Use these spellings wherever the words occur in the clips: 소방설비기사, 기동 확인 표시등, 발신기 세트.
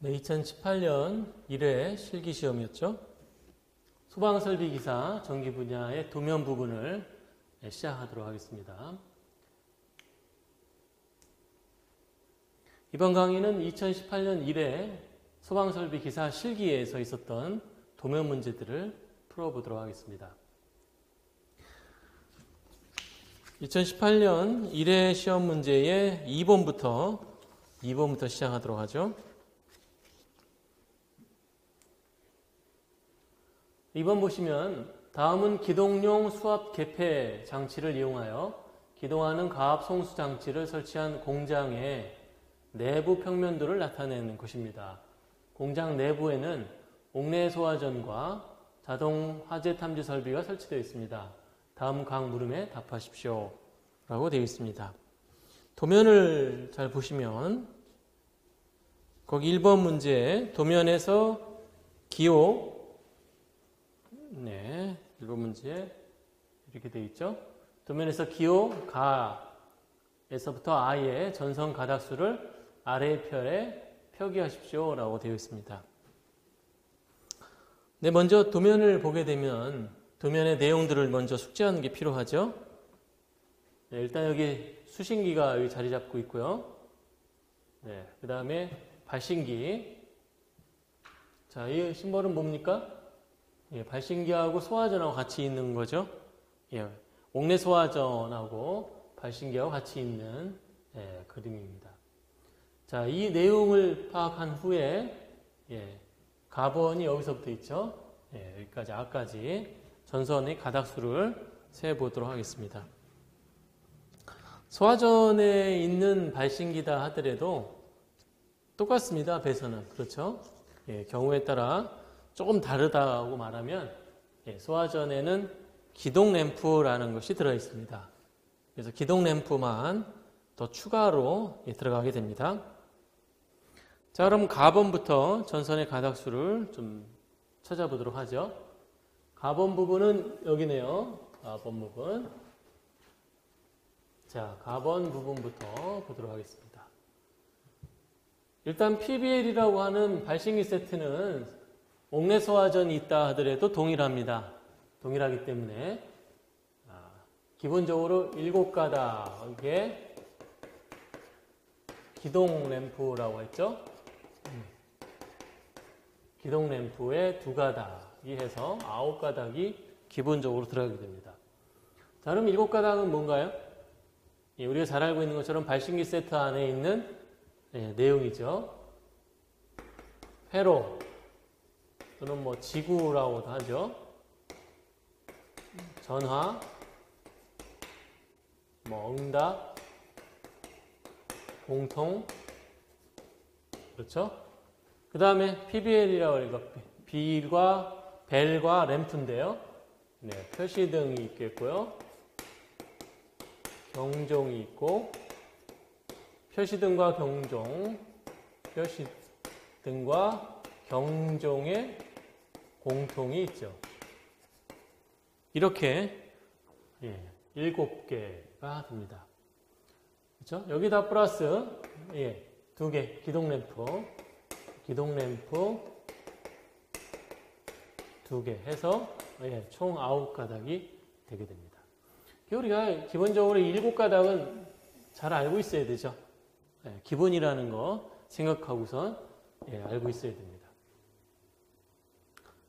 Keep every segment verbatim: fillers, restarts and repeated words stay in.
네, 이천십팔 년 일 회 실기시험이었죠. 소방설비기사 전기 분야의 도면 부분을 시작하도록 하겠습니다. 이번 강의는 이천십팔 년 일 회 소방설비기사 실기에서 있었던 도면 문제들을 풀어보도록 하겠습니다. 이천십팔 년 일 회 시험 문제의 이 번부터 이 번부터 시작하도록 하죠. 이 번 보시면 다음은 기동용 수압 개폐 장치를 이용하여 기동하는 가압 송수 장치를 설치한 공장의 내부 평면도를 나타내는 것입니다. 공장 내부에는 옥내 소화전과 자동 화재 탐지 설비가 설치되어 있습니다. 다음 각 물음에 답하십시오 라고 되어 있습니다. 도면을 잘 보시면 거기 일 번 문제 도면에서 기호 네, 일 번 문제 이렇게 되어 있죠. 도면에서 기호 가에서부터 아의 전선 가닥수를 아래 편에 표기하십시오 라고 되어 있습니다. 네, 먼저 도면을 보게 되면 도면의 내용들을 먼저 숙지하는 게 필요하죠. 네, 일단 여기 수신기가 여기 자리 잡고 있고요. 네, 그 다음에 발신기. 자, 이 심벌은 뭡니까? 예, 발신기하고 소화전하고 같이 있는 거죠. 예, 옥내 소화전하고 발신기하고 같이 있는 예, 그림입니다. 자, 이 내용을 파악한 후에 예, 가번이 여기서부터 있죠. 예, 여기까지 아까지 전선의 가닥수를 세보도록 하겠습니다. 소화전에 있는 발신기다 하더라도 똑같습니다. 배선은 그렇죠. 예, 경우에 따라 조금 다르다고 말하면 소화전에는 기동 램프라는 것이 들어있습니다. 그래서 기동 램프만 더 추가로 들어가게 됩니다. 자, 그럼 가번부터 전선의 가닥수를 좀 찾아보도록 하죠. 가번 부분은 여기네요. 가번 부분. 자, 가번 부분부터 보도록 하겠습니다. 일단 피비엘이라고 하는 발신기 세트는 옥내 소화전이 있다 하더라도 동일합니다. 동일하기 때문에 기본적으로 일곱 가닥의 기동 램프라고 했죠. 기동 램프에 두 가닥이 해서 아홉 가닥이 기본적으로 들어가게 됩니다. 자, 그럼 일곱 가닥은 뭔가요? 예, 우리가 잘 알고 있는 것처럼 발신기 세트 안에 있는 예, 내용이죠. 회로 또는 뭐 지구라고도 하죠. 전화, 뭐 응답, 공통, 그렇죠? 그 다음에 피비엘이라고 해서 빌과 벨과 램프인데요. 네, 표시등이 있겠고요. 경종이 있고, 표시등과 경종, 표시등과 경종의 공통이 있죠. 이렇게 예, 일곱 개가 됩니다. 그렇죠? 여기다 플러스 예, 두 개 기동램프 기동램프 두 개 해서 예, 총 아홉 가닥이 되게 됩니다. 우리가 기본적으로 일곱 가닥은 잘 알고 있어야 되죠. 예, 기본이라는 거 생각하고선 예, 알고 있어야 됩니다.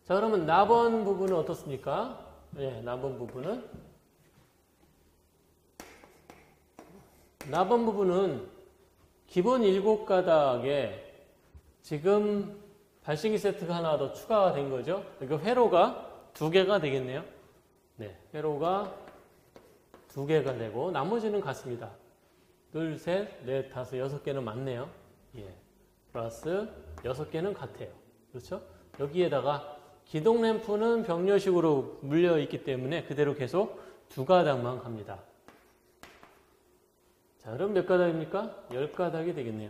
자, 그러면 나번 부분은 어떻습니까? 예, 나번 부분은 나번 부분은 기본 일곱 가닥에 지금 발신기 세트가 하나 더 추가가 된 거죠. 그러니까 회로가 두 개가 되겠네요. 네, 회로가 두 개가 되고 나머지는 같습니다. 둘, 셋, 넷, 다섯, 여섯 개는 맞네요. 예, 플러스 여섯 개는 같아요. 그렇죠? 여기에다가 기동 램프는 병렬식으로 물려있기 때문에 그대로 계속 두 가닥만 갑니다. 자, 그럼 몇 가닥입니까? 열 가닥이 되겠네요.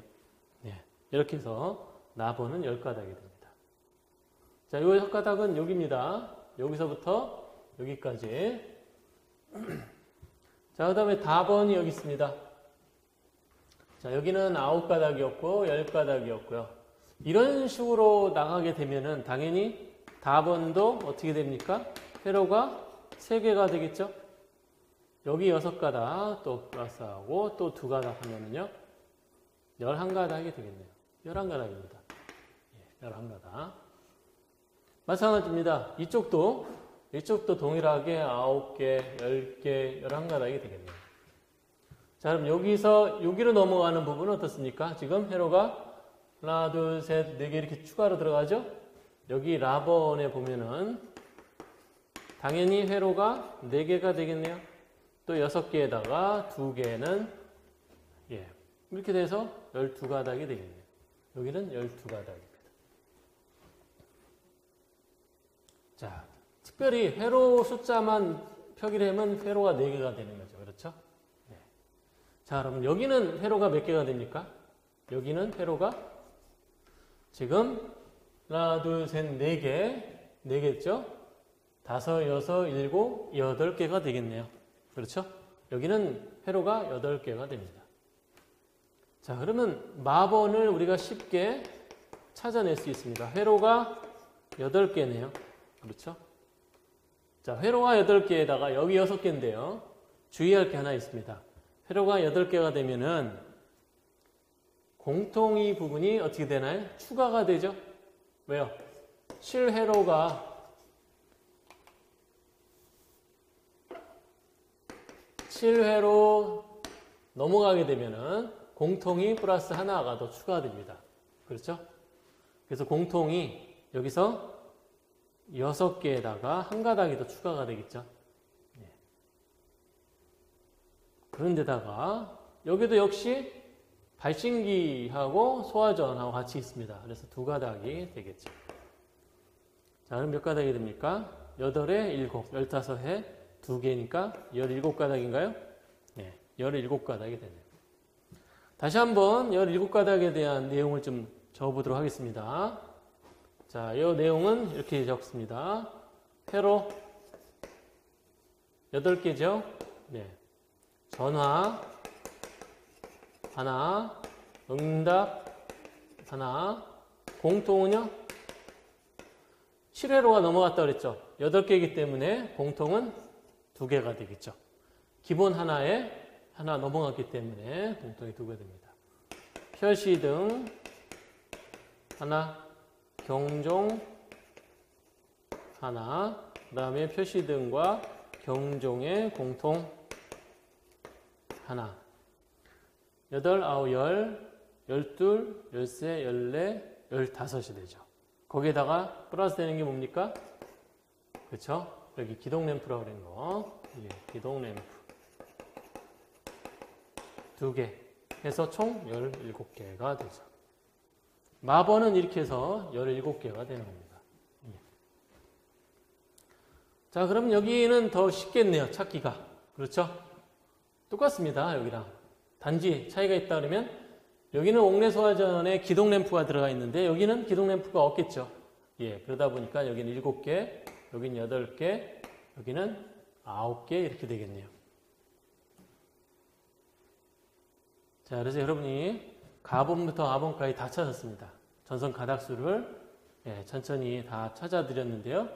네, 이렇게 해서 나번은 열 가닥이 됩니다. 자, 요 열 가닥은 여기입니다. 여기서부터 여기까지. 자, 그 다음에 다번이 여기 있습니다. 자, 여기는 아홉 가닥이었고 열 가닥이었고요. 이런 식으로 나가게 되면은 당연히 답원도 어떻게 됩니까? 회로가 세 개가 되겠죠? 여기 여섯 가닥 또 플러스하고 또 두 가닥 하면은요, 열한 가닥이 되겠네요. 열한 가닥입니다. 예, 열한 가닥. 마찬가지입니다. 이쪽도, 이쪽도 동일하게 아홉 개, 열 개, 열한 가닥이 되겠네요. 자, 그럼 여기서 여기로 넘어가는 부분은 어떻습니까? 지금 회로가 하나, 둘, 셋, 네 개 이렇게 추가로 들어가죠? 여기 라번에 보면은 당연히 회로가 네 개가 되겠네요. 또 여섯 개에다가 두 개는 예, 이렇게 돼서 열두 가닥이 되겠네요. 여기는 열두 가닥입니다. 자, 특별히 회로 숫자만 표기를 하면 회로가 네 개가 되는 거죠. 그렇죠? 네. 자, 그럼 여기는 회로가 몇 개가 됩니까? 여기는 회로가 지금 하나, 둘, 셋, 네 개, 네 개죠? 다섯, 여섯, 일곱, 여덟 개가 되겠네요. 그렇죠? 여기는 회로가 여덟 개가 됩니다. 자, 그러면 마번을 우리가 쉽게 찾아낼 수 있습니다. 회로가 여덟 개네요. 그렇죠? 자, 회로가 여덟 개에다가 여기 여섯 개인데요. 주의할 게 하나 있습니다. 회로가 여덟 개가 되면은 공통이 부분이 어떻게 되나요? 추가가 되죠? 왜요? 칠 회로가 칠 회로 넘어가게 되면은 공통이 플러스 하나가 더 추가됩니다. 그렇죠? 그래서 공통이 여기서 여섯 개에다가 한 가닥이 더 추가가 되겠죠? 그런데다가 여기도 역시 발신기하고 소화전하고 같이 있습니다. 그래서 두 가닥이 되겠죠. 자, 그럼 몇 가닥이 됩니까? 여덟에 일곱, 열다섯에 두 개니까 열일곱 가닥인가요? 네, 열일곱 가닥이 되네요. 다시 한번 열일곱 가닥에 대한 내용을 좀 적어보도록 하겠습니다. 자, 이 내용은 이렇게 적습니다. 회로 여덟 개죠? 네. 전화 하나, 응답 하나, 공통은요? 칠 회로가 넘어갔다 그랬죠? 여덟 개이기 때문에 공통은 두 개가 되겠죠. 기본 하나에 하나 넘어갔기 때문에 공통이 두 개 됩니다. 표시 등 하나, 경종 하나, 그 다음에 표시 등과 경종의 공통 하나, 여덟, 아홉, 열, 열둘, 열세, 열네, 열다섯이 되죠. 거기에다가 플러스 되는 게 뭡니까? 그렇죠? 여기 기동램프라고 그런 거. 예, 기동램프. 두 개 해서 총 열일곱 개가 되죠. 마번은 이렇게 해서 열일곱 개가 되는 겁니다. 예. 자, 그럼 여기는 더 쉽겠네요. 찾기가. 그렇죠? 똑같습니다. 여기랑. 단지 차이가 있다 그러면 여기는 옥내 소화전에 기동 램프가 들어가 있는데 여기는 기동 램프가 없겠죠. 예, 그러다 보니까 여기는 일곱 개, 여기는 여덟 개, 여기는 아홉 개 이렇게 되겠네요. 자, 그래서 여러분이 가번부터 아번까지 다 찾았습니다. 전선 가닥수를 예, 천천히 다 찾아드렸는데요.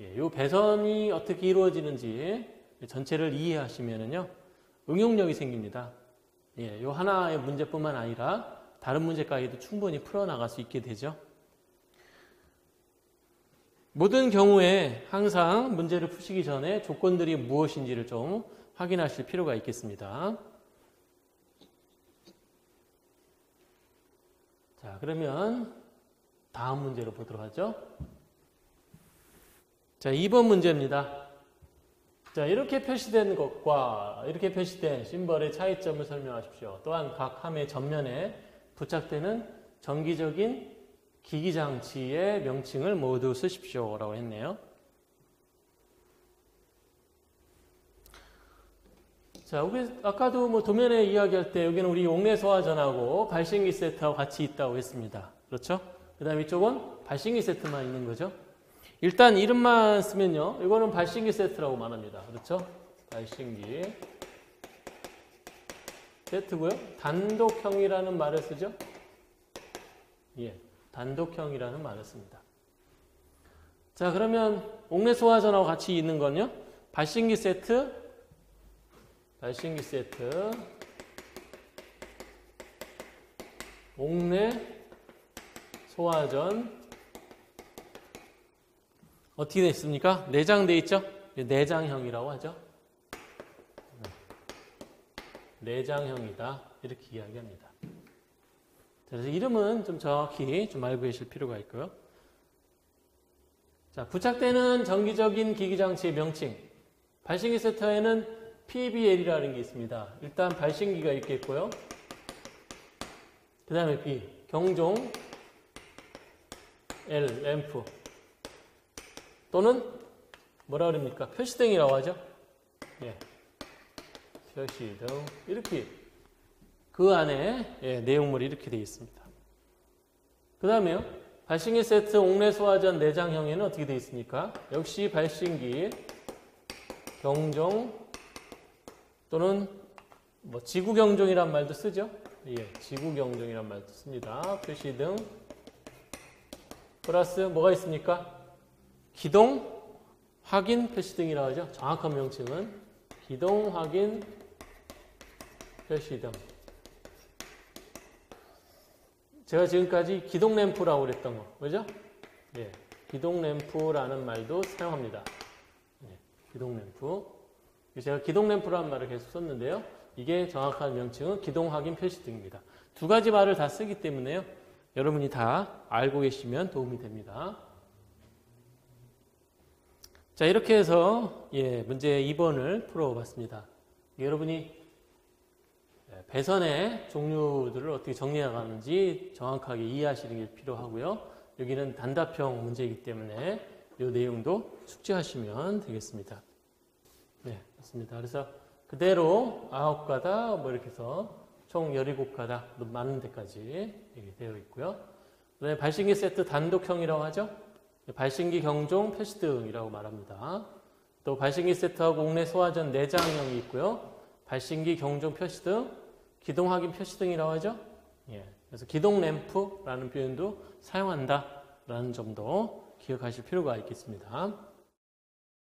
예, 요 배선이 어떻게 이루어지는지 전체를 이해하시면은요, 응용력이 생깁니다. 예, 요 하나의 문제뿐만 아니라 다른 문제까지도 충분히 풀어나갈 수 있게 되죠. 모든 경우에 항상 문제를 푸시기 전에 조건들이 무엇인지를 좀 확인하실 필요가 있겠습니다. 자, 그러면 다음 문제로 보도록 하죠. 자, 이 번 문제입니다. 자, 이렇게 표시된 것과 이렇게 표시된 심벌의 차이점을 설명하십시오. 또한 각 함의 전면에 부착되는 정기적인 기기장치의 명칭을 모두 쓰십시오. 라고 했네요. 자, 우리 아까도 뭐 도면에 이야기할 때 여기는 우리 옥내 소화전하고 발신기 세트하고 같이 있다고 했습니다. 그렇죠? 그 다음 이쪽은 발신기 세트만 있는 거죠. 일단 이름만 쓰면요, 이거는 발신기 세트라고 말합니다. 그렇죠? 발신기 세트고요. 단독형이라는 말을 쓰죠. 예, 단독형이라는 말을 씁니다. 자, 그러면 옥내 소화전하고 같이 있는 건요. 발신기 세트, 발신기 세트, 옥내 소화전 어떻게 되어 있습니까? 내장되어 있죠? 내장형이라고 하죠. 내장형이다 이렇게 이야기합니다. 그래서 이름은 좀 정확히 좀 알고 계실 필요가 있고요. 자, 부착되는 정기적인 기기장치의 명칭. 발신기 세터에는 피비엘이라는 게 있습니다. 일단 발신기가 있겠고요. 그 다음에 B, 경종, L, 램프 또는 뭐라 그럽니까? 표시등이라고 하죠. 예, 표시등 이렇게 그 안에 예, 내용물이 이렇게 되어 있습니다. 그 다음에요. 발신기 세트 옥내 소화전 내장형에는 어떻게 되어 있습니까? 역시 발신기, 경종 또는 뭐 지구경종이란 말도 쓰죠. 예, 지구경종이란 말도 씁니다. 표시등 플러스 뭐가 있습니까? 기동 확인 표시등이라고 하죠. 정확한 명칭은 기동 확인 표시등. 제가 지금까지 기동 램프라고 그랬던 거 그죠? 예, 기동 램프라는 말도 사용합니다. 예, 기동 램프. 제가 기동 램프라는 말을 계속 썼는데요. 이게 정확한 명칭은 기동 확인 표시등입니다. 두 가지 말을 다 쓰기 때문에요. 여러분이 다 알고 계시면 도움이 됩니다. 자, 이렇게 해서 예, 문제 이 번을 풀어봤습니다. 여러분이 배선의 종류들을 어떻게 정리해가는지 정확하게 이해하시는 게 필요하고요. 여기는 단답형 문제이기 때문에 이 내용도 숙지하시면 되겠습니다. 네, 맞습니다. 그래서 그대로 아홉 가닥 뭐 이렇게 해서 총 열일곱 가닥 많은 데까지 되어 있고요. 그다음에 발신기 세트 단독형이라고 하죠. 발신기 경종 표시등이라고 말합니다. 또 발신기 세트하고 옥내 소화전 내장형이 있고요. 발신기 경종 표시등, 기동 확인 표시등이라고 하죠. 예, 그래서 기동 램프라는 표현도 사용한다라는 점도 기억하실 필요가 있겠습니다.